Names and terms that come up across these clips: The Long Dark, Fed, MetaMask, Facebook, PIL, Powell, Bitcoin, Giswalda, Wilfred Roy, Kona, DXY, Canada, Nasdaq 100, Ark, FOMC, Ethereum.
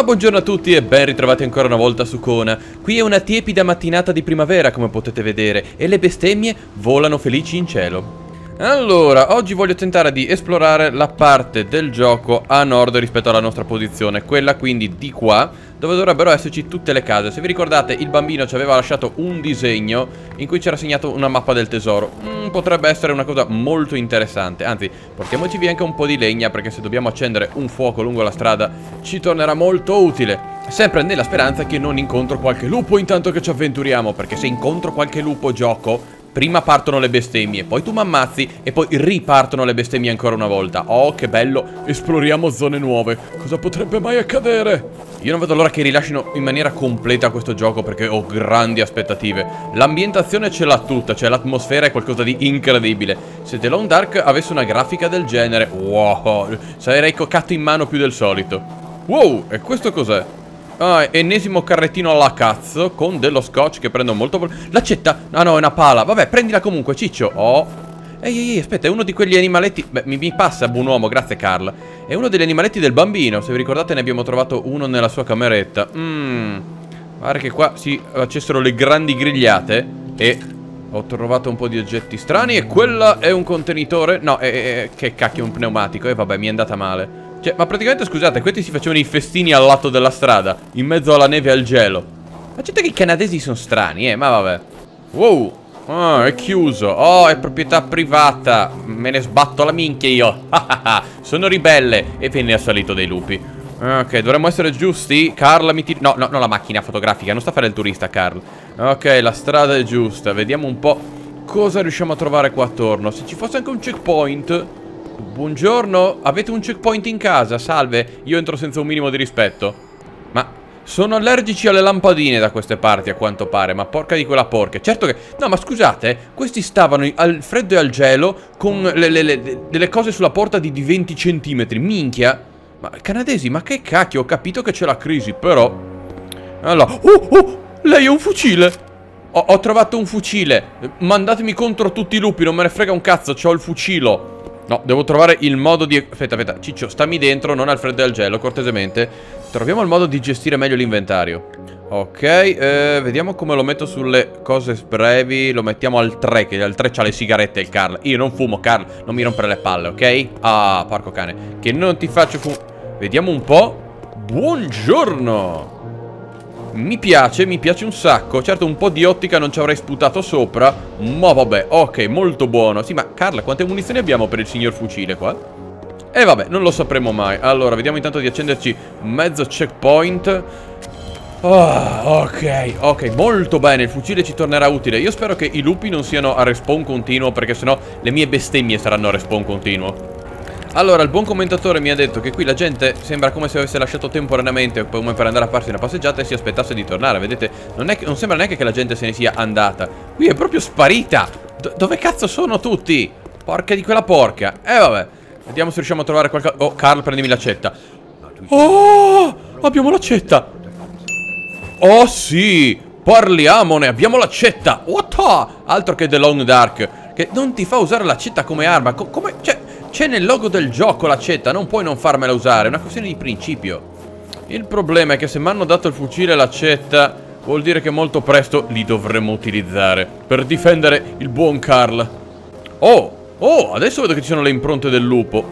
Ma buongiorno a tutti e ben ritrovati ancora una volta su Kona. Qui è una tiepida mattinata di primavera, come potete vedere, e le bestemmie volano felici in cielo. Allora, oggi voglio tentare di esplorare la parte del gioco a nord rispetto alla nostra posizione, quella quindi di qua, dove dovrebbero esserci tutte le case. Se vi ricordate, il bambino ci aveva lasciato un disegno in cui c'era segnato una mappa del tesoro. Potrebbe essere una cosa molto interessante. Anzi, portiamoci via anche un po' di legna, perché se dobbiamo accendere un fuoco lungo la strada ci tornerà molto utile. Sempre nella speranza che non incontro qualche lupo intanto che ci avventuriamo, perché se incontro qualche lupo gioco... Prima partono le bestemmie, poi tu m'ammazzi e poi ripartono le bestemmie ancora una volta. Oh, che bello, esploriamo zone nuove. Cosa potrebbe mai accadere? Io non vedo l'ora che rilascino in maniera completa questo gioco, perché ho grandi aspettative. L'ambientazione ce l'ha tutta, cioè l'atmosfera è qualcosa di incredibile. Se The Long Dark avesse una grafica del genere, wow, sarei coccato in mano più del solito. Wow, e questo cos'è? Ah, ennesimo carrettino alla cazzo con dello scotch che prendo molto... L'accetta? Ah no, è una pala. Vabbè, prendila comunque, ciccio. Oh. Ehi, aspetta, è uno di quegli animaletti... Beh, mi passa, buon uomo, grazie Carla. È uno degli animaletti del bambino. Se vi ricordate ne abbiamo trovato uno nella sua cameretta. Guarda che qua si accessero le grandi grigliate. E ho trovato un po' di oggetti strani. E quella è un contenitore... No, che cacchio, un pneumatico. E vabbè, mi è andata male. Cioè, ma praticamente, scusate, questi si facevano i festini al lato della strada, in mezzo alla neve e al gelo. Ma certo che i canadesi sono strani, ma vabbè. Wow, ah, è chiuso. Oh, è proprietà privata. Me ne sbatto la minchia io. Sono ribelle. E viene assalito dei lupi. Ok, dovremmo essere giusti. Carl, mi tira... No, la macchina fotografica. Non sta a fare il turista, Carl. Ok, la strada è giusta. Vediamo un po' cosa riusciamo a trovare qua attorno. Se ci fosse anche un checkpoint... Buongiorno, avete un checkpoint in casa? Salve, io entro senza un minimo di rispetto. Ma sono allergici alle lampadine da queste parti a quanto pare. Ma porca di quella porca. Certo che... No, ma scusate, questi stavano al freddo e al gelo con delle cose sulla porta di 20 centimetri. Minchia. Ma canadesi, ma che cacchio, ho capito che c'è la crisi, però... Allora... Oh, lei ha un fucile. Ho trovato un fucile. Mandatemi contro tutti i lupi, non me ne frega un cazzo, c'ho il fucile. No, devo trovare il modo di... Aspetta, Ciccio, stammi dentro, non al freddo e al gelo, cortesemente. Troviamo il modo di gestire meglio l'inventario. Ok, vediamo come lo metto sulle cose brevi. Lo mettiamo al 3, che al 3 c'ha le sigarette il Carl. Io non fumo, Carl, non mi rompere le palle, ok? Ah, porco cane, che non ti faccio Vediamo un po'. Buongiorno! Mi piace un sacco. Certo, un po' di ottica non ci avrei sputato sopra, ma vabbè, ok, molto buono. Sì, ma Carla, quante munizioni abbiamo per il signor fucile qua? E vabbè, non lo sapremo mai. Allora, vediamo intanto di accenderci mezzo checkpoint. Ok, molto bene, il fucile ci tornerà utile. Io spero che i lupi non siano a respawn continuo, perché sennò le mie bestemmie saranno a respawn continuo. Allora, il buon commentatore mi ha detto che qui la gente sembra come se avesse lasciato temporaneamente, come per andare a farsi una passeggiata, e si aspettasse di tornare. Vedete, non sembra neanche che la gente se ne sia andata. Qui è proprio sparita. Dove cazzo sono tutti? Porca di quella porca. Vabbè, vediamo se riusciamo a trovare qualcosa. Oh, Carl, prendimi l'accetta. Oh, abbiamo l'accetta. Oh sì, parliamone, abbiamo l'accetta. What? Altro che The Long Dark, che non ti fa usare l'accetta come arma. Come... Cioè, c'è nel logo del gioco l'accetta, non puoi non farmela usare, è una questione di principio. Il problema è che se mi hanno dato il fucile e l'accetta, vuol dire che molto presto li dovremo utilizzare per difendere il buon Carl. Oh, adesso vedo che ci sono le impronte del lupo.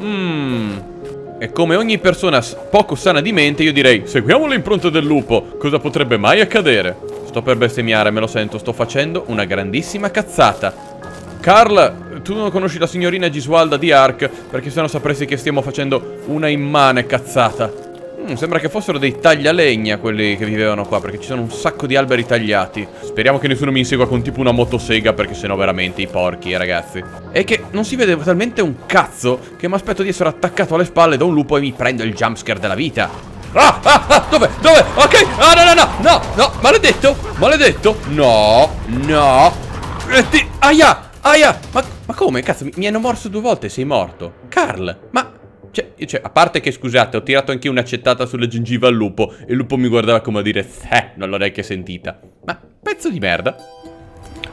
E come ogni persona poco sana di mente, io direi, seguiamo le impronte del lupo, cosa potrebbe mai accadere? Sto per bestemmiare, me lo sento, sto facendo una grandissima cazzata. Carl... Tu non conosci la signorina Giswalda di Ark, perché sennò sapresti che stiamo facendo una immane cazzata. Sembra che fossero dei taglialegna quelli che vivevano qua, perché ci sono un sacco di alberi tagliati. Speriamo che nessuno mi insegua con tipo una motosega, perché sennò veramente i porchi, ragazzi. E che non si vede talmente un cazzo che mi aspetto di essere attaccato alle spalle da un lupo e mi prendo il jumpscare della vita. Dove? Ok, ah, no, maledetto, no. Aia! Aia, ma come? Cazzo, mi hanno morso 2 volte, sei morto. Carl, ma... Cioè, a parte che, scusate, ho tirato anche un'accettata sulle gengiva al lupo e il lupo mi guardava come a dire, non l'ho neanche sentita. Ma, pezzo di merda.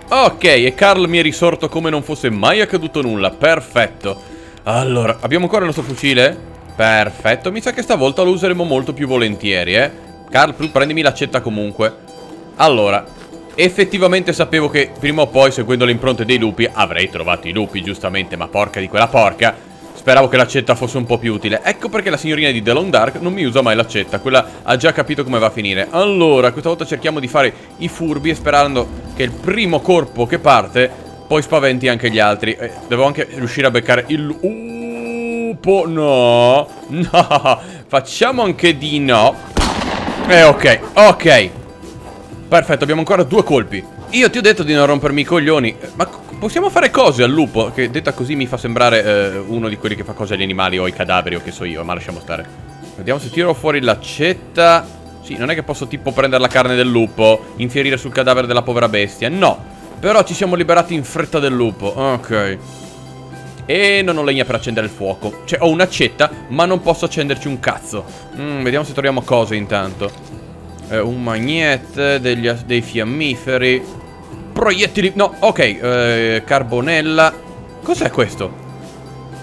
Ok, e Carl mi è risorto come non fosse mai accaduto nulla, perfetto. Allora, abbiamo ancora il nostro fucile? Perfetto, mi sa che stavolta lo useremo molto più volentieri, Carl, prendimi l'accetta comunque. Allora, effettivamente sapevo che prima o poi, seguendo le impronte dei lupi, avrei trovato i lupi, giustamente, ma porca di quella porca. Speravo che l'accetta fosse un po' più utile. Ecco perché la signorina di The Long Dark non mi usa mai l'accetta. Quella ha già capito come va a finire. Allora, questa volta cerchiamo di fare i furbi, sperando che il primo corpo che parte poi spaventi anche gli altri. Devo anche riuscire a beccare il lupo. No, no, facciamo anche di no. Ok, ok. Perfetto, abbiamo ancora 2 colpi. Io ti ho detto di non rompermi i coglioni. Ma possiamo fare cose al lupo? Che detta così mi fa sembrare uno di quelli che fa cose agli animali o ai cadaveri o che so io. Ma lasciamo stare. Vediamo se tiro fuori l'accetta. Sì, non è che posso tipo prendere la carne del lupo, infierire sul cadavere della povera bestia. No, però ci siamo liberati in fretta del lupo. Ok. E non ho legna per accendere il fuoco. Cioè, ho un'accetta ma non posso accenderci un cazzo. Vediamo se troviamo cose intanto. Un magnete, dei fiammiferi, proiettili. No, ok, carbonella. Cos'è questo?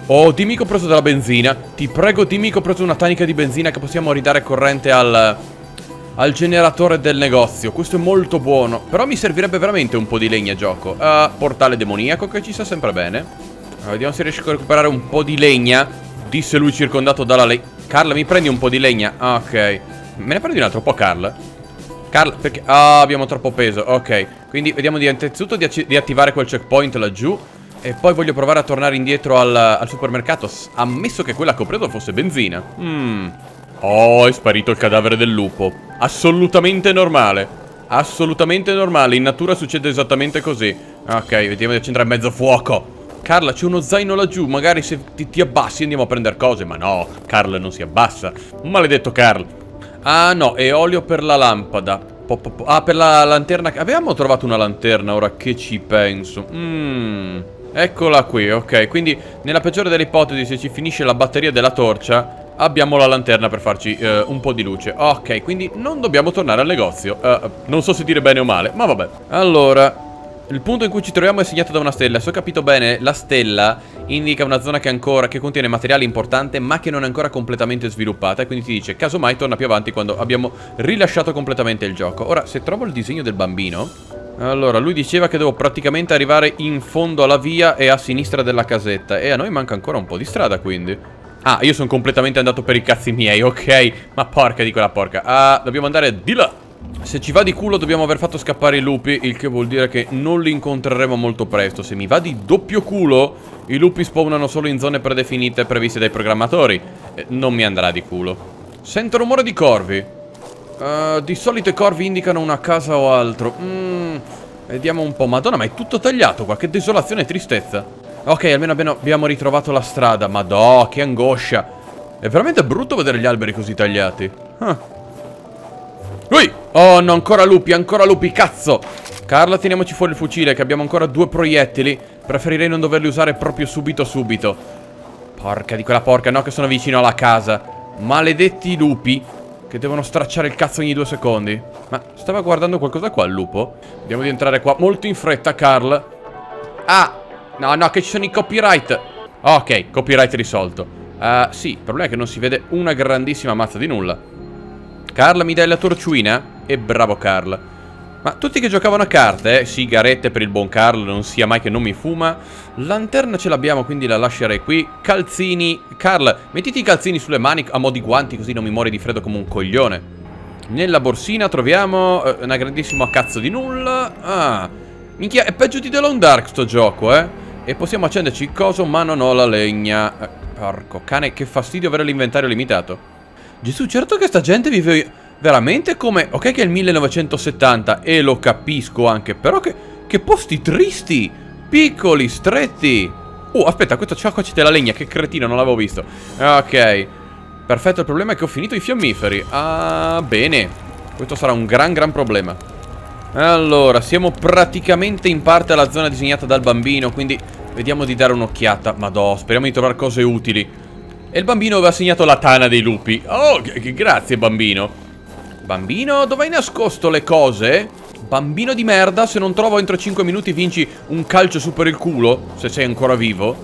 Oh, dimmi che ho preso della benzina. Ti prego, dimmi che ho preso una tanica di benzina che possiamo ridare corrente al generatore del negozio. Questo è molto buono. Però mi servirebbe veramente un po' di legna, gioco. Portale demoniaco che ci sta sempre bene. Vediamo se riesco a recuperare un po' di legna. Disse lui circondato dalla legna. Carla, mi prendi un po' di legna? Ok. Me ne prendi un altro po', Carl? Carl, perché... Ah, abbiamo troppo peso, ok. Quindi vediamo di anzitutto di attivare quel checkpoint laggiù. E poi voglio provare a tornare indietro al supermercato. Ammesso che quella che ho preso fosse benzina. Oh, è sparito il cadavere del lupo. Assolutamente normale. Assolutamente normale, in natura succede esattamente così. Ok, vediamo di accendere mezzo fuoco. Carla, c'è uno zaino laggiù, magari se ti abbassi andiamo a prendere cose. Ma no, Carl non si abbassa. Maledetto Carl. Ah no, è olio per la lampada. Ah, per la lanterna. Avevamo trovato una lanterna, ora che ci penso. Eccola qui, ok. Quindi nella peggiore delle ipotesi, se ci finisce la batteria della torcia, abbiamo la lanterna per farci un po' di luce. Ok, quindi non dobbiamo tornare al negozio. Non so se dire bene o male, ma vabbè. Allora, il punto in cui ci troviamo è segnato da una stella. Se ho capito bene, la stella indica una zona che contiene materiale importante, ma che non è ancora completamente sviluppata. E quindi ti dice, casomai torna più avanti quando abbiamo rilasciato completamente il gioco. Ora, se trovo il disegno del bambino. Allora, lui diceva che devo praticamente arrivare in fondo alla via e a sinistra della casetta. E a noi manca ancora un po' di strada, quindi. Ah, io sono completamente andato per i cazzi miei, ok. Ma porca di quella porca. Ah, dobbiamo andare di là. Se ci va di culo dobbiamo aver fatto scappare i lupi, il che vuol dire che non li incontreremo molto presto. Se mi va di doppio culo, i lupi spawnano solo in zone predefinite previste dai programmatori. Non mi andrà di culo. Sento rumore di corvi. Di solito i corvi indicano una casa o altro. Vediamo un po'. Madonna, ma è tutto tagliato qua, che desolazione e tristezza. Ok, almeno abbiamo ritrovato la strada. Madò, che angoscia. È veramente brutto vedere gli alberi così tagliati. Ui! Oh no, ancora lupi, cazzo! Carla, teniamoci fuori il fucile, che abbiamo ancora 2 proiettili. Preferirei non doverli usare proprio subito. Porca di quella porca, no che sono vicino alla casa. Maledetti lupi, che devono stracciare il cazzo ogni 2 secondi. Ma stava guardando qualcosa qua il lupo? Andiamo di entrare qua, molto in fretta, Carl. Ah! No, no, che ci sono i copyright. Ok, copyright risolto. Sì, il problema è che non si vede una grandissima mazza di nulla. Carl, mi dai la torciuina? E bravo Carl. Ma tutti che giocavano a carte, sigarette per il buon Carl, non sia mai che non mi fuma. Lanterna ce l'abbiamo, quindi la lascerei qui. Calzini. Carl, mettiti i calzini sulle mani a mo' di guanti, così non mi muori di freddo come un coglione. Nella borsina troviamo una grandissima cazzo di nulla. Ah, minchia, è peggio di The Long Dark sto gioco, E possiamo accenderci il coso, ma non ho la legna. Porco cane, che fastidio avere l'inventario limitato. Gesù, certo che sta gente vive veramente come... Ok che è il 1970 e lo capisco anche, però che posti tristi, piccoli, stretti. Oh, aspetta, questo qua c'è della legna, che cretino, non l'avevo visto. Ok, perfetto, il problema è che ho finito i fiammiferi. Ah, bene, questo sarà un gran problema. Allora, siamo praticamente in parte alla zona disegnata dal bambino, quindi vediamo di dare un'occhiata. Madò, speriamo di trovare cose utili. E il bambino aveva segnato la tana dei lupi. Oh, grazie bambino. Bambino, dove hai nascosto le cose? Bambino di merda, se non trovo entro 5 minuti vinci un calcio su per il culo, se sei ancora vivo.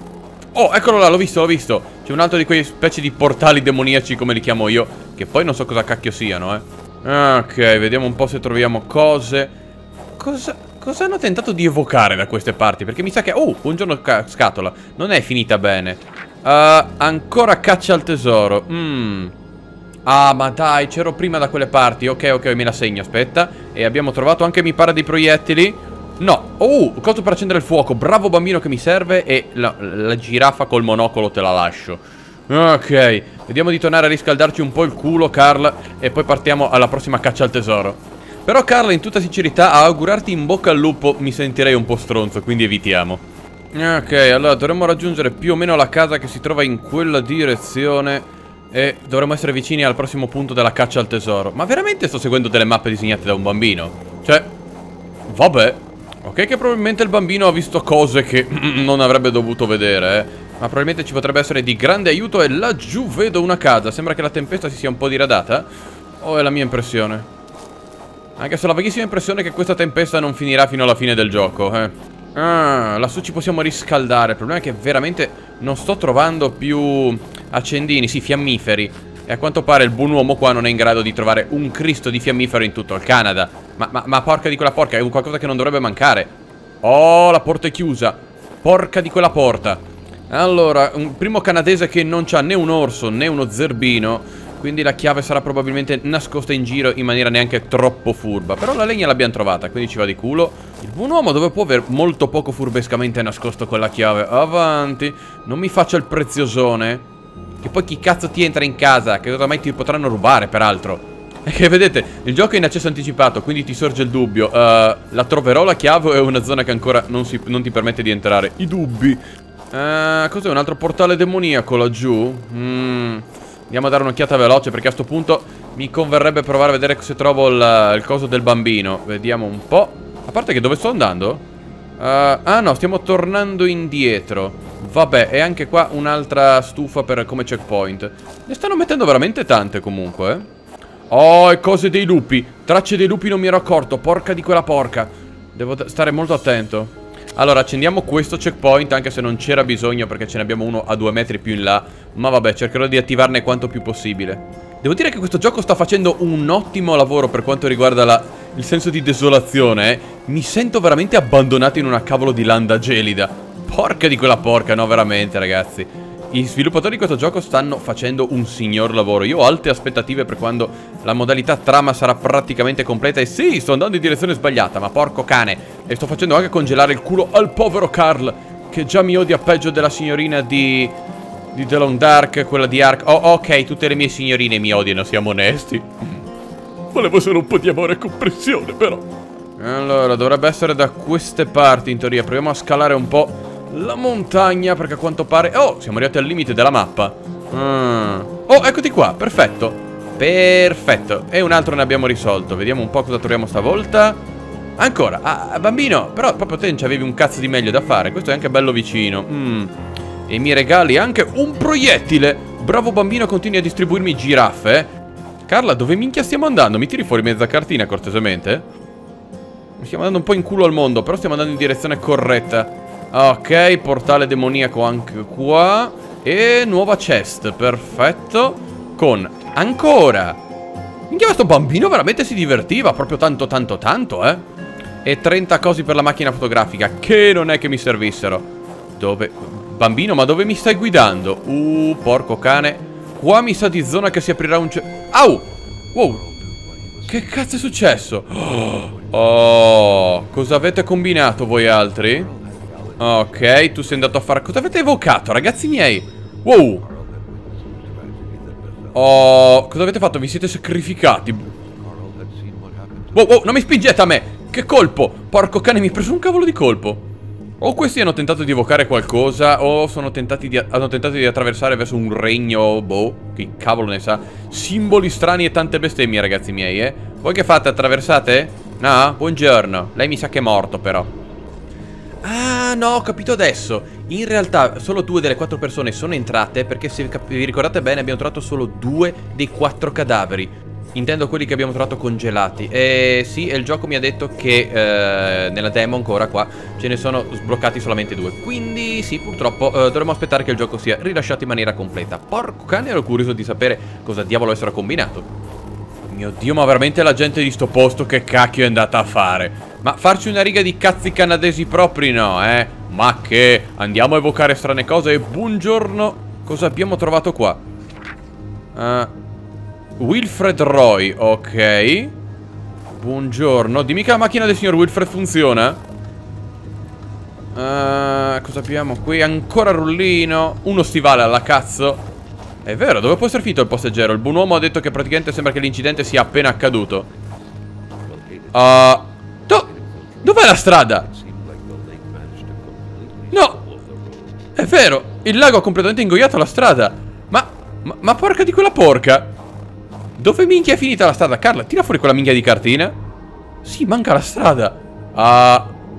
Oh, eccolo là, l'ho visto, l'ho visto. C'è un altro di quei specie di portali demoniaci, come li chiamo io, che poi non so cosa cacchio siano, Ok, vediamo un po' se troviamo cose. Cosa hanno tentato di evocare da queste parti? Perché mi sa che... Oh, buongiorno scatola. Non è finita bene. Ancora caccia al tesoro. Ah, ma dai, c'ero prima da quelle parti. Ok, me la segno, aspetta. E abbiamo trovato anche, mi pare, dei proiettili. No, cosa per accendere il fuoco. Bravo bambino che mi serve. E la giraffa col monocolo te la lascio. Ok, vediamo di tornare a riscaldarci un po' il culo, Carl. E poi partiamo alla prossima caccia al tesoro. Però, Carl, in tutta sincerità, a augurarti in bocca al lupo mi sentirei un po' stronzo, quindi evitiamo. Ok, allora dovremmo raggiungere più o meno la casa che si trova in quella direzione e dovremmo essere vicini al prossimo punto della caccia al tesoro. Ma veramente sto seguendo delle mappe disegnate da un bambino? Cioè, vabbè. Ok, che probabilmente il bambino ha visto cose che non avrebbe dovuto vedere, ma probabilmente ci potrebbe essere di grande aiuto. E laggiù vedo una casa. Sembra che la tempesta si sia un po' diradata. O è la mia impressione? Anche se ho la vaghissima impressione che questa tempesta non finirà fino alla fine del gioco, lassù ci possiamo riscaldare. Il problema è che veramente non sto trovando più accendini, sì, fiammiferi. E a quanto pare il buon uomo qua non è in grado di trovare un cristo di fiammifero in tutto il Canada. Ma porca di quella porca, è un qualcosa che non dovrebbe mancare. Oh, la porta è chiusa. Porca di quella porta. Allora, un primo canadese che non c'ha né un orso né uno zerbino. Quindi la chiave sarà probabilmente nascosta in giro in maniera neanche troppo furba. Però la legna l'abbiamo trovata, quindi ci va di culo. Il buon uomo dove può aver molto poco furbescamente nascosto quella chiave. Avanti. Non mi faccia il preziosone. Che poi chi cazzo ti entra in casa? Che ormai ti potranno rubare, peraltro. E che vedete, il gioco è in accesso anticipato, quindi ti sorge il dubbio. La troverò la chiave o è una zona che ancora non ti permette di entrare? I dubbi. Cos'è, un altro portale demoniaco laggiù? Andiamo a dare un'occhiata veloce perché a sto punto mi converrebbe provare a vedere se trovo il coso del bambino. Vediamo un po'. A parte che dove sto andando? Ah no, stiamo tornando indietro. Vabbè, e anche qua un'altra stufa per come checkpoint. Ne stanno mettendo veramente tante comunque, Oh, e cose dei lupi. Tracce dei lupi non mi ero accorto. Porca di quella porca. Devo stare molto attento. Allora, accendiamo questo checkpoint, anche se non c'era bisogno perché ce ne abbiamo uno a 2 metri più in là. Ma vabbè, cercherò di attivarne quanto più possibile. Devo dire che questo gioco sta facendo un ottimo lavoro per quanto riguarda il senso di desolazione, Mi sento veramente abbandonato in una cavolo di landa gelida. Porca di quella porca, no, veramente, ragazzi. I sviluppatori di questo gioco stanno facendo un signor lavoro. Io ho alte aspettative per quando la modalità trama sarà praticamente completa. E sì, sto andando in direzione sbagliata, ma porco cane. E sto facendo anche congelare il culo al povero Carl, che già mi odia peggio della signorina di The Long Dark, quella di Ark. Oh, ok, tutte le mie signorine mi odiano, siamo onesti. Volevo solo un po' di amore e comprensione, però. Allora, dovrebbe essere da queste parti, in teoria. Proviamo a scalare un po' la montagna, perché a quanto pare... Oh, siamo arrivati al limite della mappa. Oh, eccoti qua, perfetto. Perfetto. E un altro ne abbiamo risolto. Vediamo un po' cosa troviamo stavolta. Ancora, bambino. Però proprio te non c'avevi un cazzo di meglio da fare. Questo è anche bello vicino. E mi regali anche un proiettile. Bravo bambino, continui a distribuirmi giraffe. Carla, dove minchia stiamo andando? Mi tiri fuori mezza cartina cortesemente? Mi stiamo andando un po' in culo al mondo, però stiamo andando in direzione corretta. Ok, portale demoniaco anche qua. E nuova chest, perfetto. Con ancora. Minchia, questo bambino veramente si divertiva. Proprio tanto, E 30 cose per la macchina fotografica, che non è che mi servissero. Dove? Bambino, ma dove mi stai guidando? Porco cane. Qua mi sa di zona che si aprirà un... Au! Wow! Che cazzo è successo? Oh, cosa avete combinato voi altri? Ok, tu sei andato a fare... Cosa avete evocato, ragazzi miei? Wow. Oh, cosa avete fatto? Vi siete sacrificati. Wow, non mi spingete a me. Che colpo. Porco cane, mi hai preso un cavolo di colpo. O questi hanno tentato di evocare qualcosa, o hanno tentato di attraversare verso un regno. Boh, che cavolo ne sa. Simboli strani e tante bestemmie, ragazzi miei, Voi che fate? Attraversate? No? Buongiorno. Lei mi sa che è morto, però. Ah no, ho capito adesso. In realtà solo 2 delle 4 persone sono entrate, perché se vi ricordate bene abbiamo trovato solo 2 dei 4 cadaveri. Intendo quelli che abbiamo trovato congelati. E sì, e il gioco mi ha detto che nella demo ancora qua ce ne sono sbloccati solamente 2. Quindi sì, purtroppo dovremmo aspettare che il gioco sia rilasciato in maniera completa. Porco cane, ero curioso di sapere cosa diavolo essere combinato. Mio Dio, ma veramente la gente di sto posto che cacchio è andata a fare? Ma farci una riga di cazzi canadesi propri no, eh? Ma che andiamo a evocare strane cose e buongiorno. Cosa abbiamo trovato qua? Wilfred Roy, ok. Buongiorno. Dimmi che la macchina del signor Wilfred funziona. Cosa abbiamo qui? Ancora rullino. Uno stivale alla cazzo. È vero, dove può essere finito il passeggero? Il buon uomo ha detto che praticamente sembra che l'incidente sia appena accaduto. Dov'è la strada? No! È vero, il lago ha completamente ingoiato la strada. Ma porca di quella porca! Dove minchia è finita la strada? Carla, tira fuori quella minchia di cartina. Sì, manca la strada.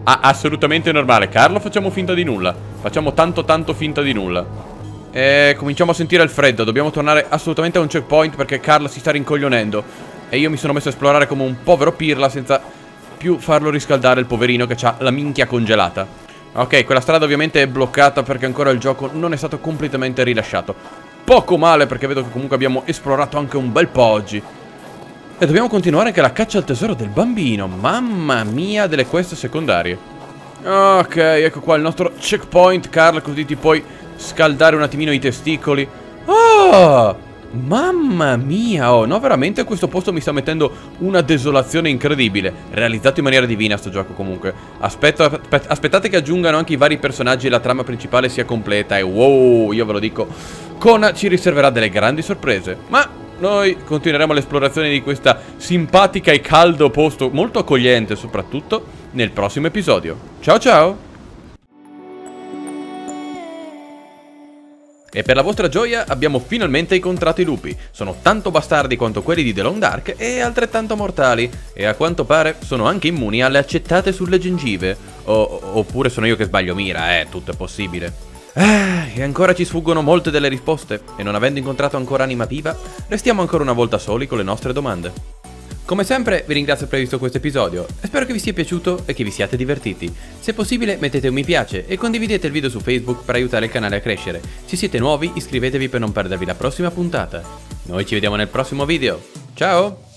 Assolutamente normale. Carlo, facciamo finta di nulla. Facciamo tanto finta di nulla. E cominciamo a sentire il freddo. Dobbiamo tornare assolutamente a un checkpoint perché Carlo si sta rincoglionendo. E io mi sono messo a esplorare come un povero pirla senza più farlo riscaldare il poverino che c'ha la minchia congelata. Ok, quella strada ovviamente è bloccata perché ancora il gioco non è stato completamente rilasciato. Poco male perché vedo che comunque abbiamo esplorato anche un bel po' oggi. E dobbiamo continuare anche la caccia al tesoro del bambino. Mamma mia delle quest secondarie. Ok, ecco qua il nostro checkpoint, Carl. Così ti puoi scaldare un attimino i testicoli. Oh, mamma mia. Oh, no, veramente questo posto mi sta mettendo una desolazione incredibile. Realizzato in maniera divina sto gioco comunque. Aspettate che aggiungano anche i vari personaggi e la trama principale sia completa. E wow, io ve lo dico, Kona ci riserverà delle grandi sorprese. Ma noi continueremo l'esplorazione di questa simpatica e caldo posto, molto accogliente soprattutto, nel prossimo episodio. Ciao ciao! E per la vostra gioia abbiamo finalmente incontrato i lupi. Sono tanto bastardi quanto quelli di The Long Dark e altrettanto mortali. E a quanto pare sono anche immuni alle accettate sulle gengive. Oppure sono io che sbaglio mira, tutto è possibile. E ancora ci sfuggono molte delle risposte, e non avendo incontrato ancora anima viva, restiamo ancora una volta soli con le nostre domande. Come sempre vi ringrazio per aver visto questo episodio, e spero che vi sia piaciuto e che vi siate divertiti. Se possibile mettete un mi piace e condividete il video su Facebook per aiutare il canale a crescere. Se siete nuovi iscrivetevi per non perdervi la prossima puntata. Noi ci vediamo nel prossimo video, ciao!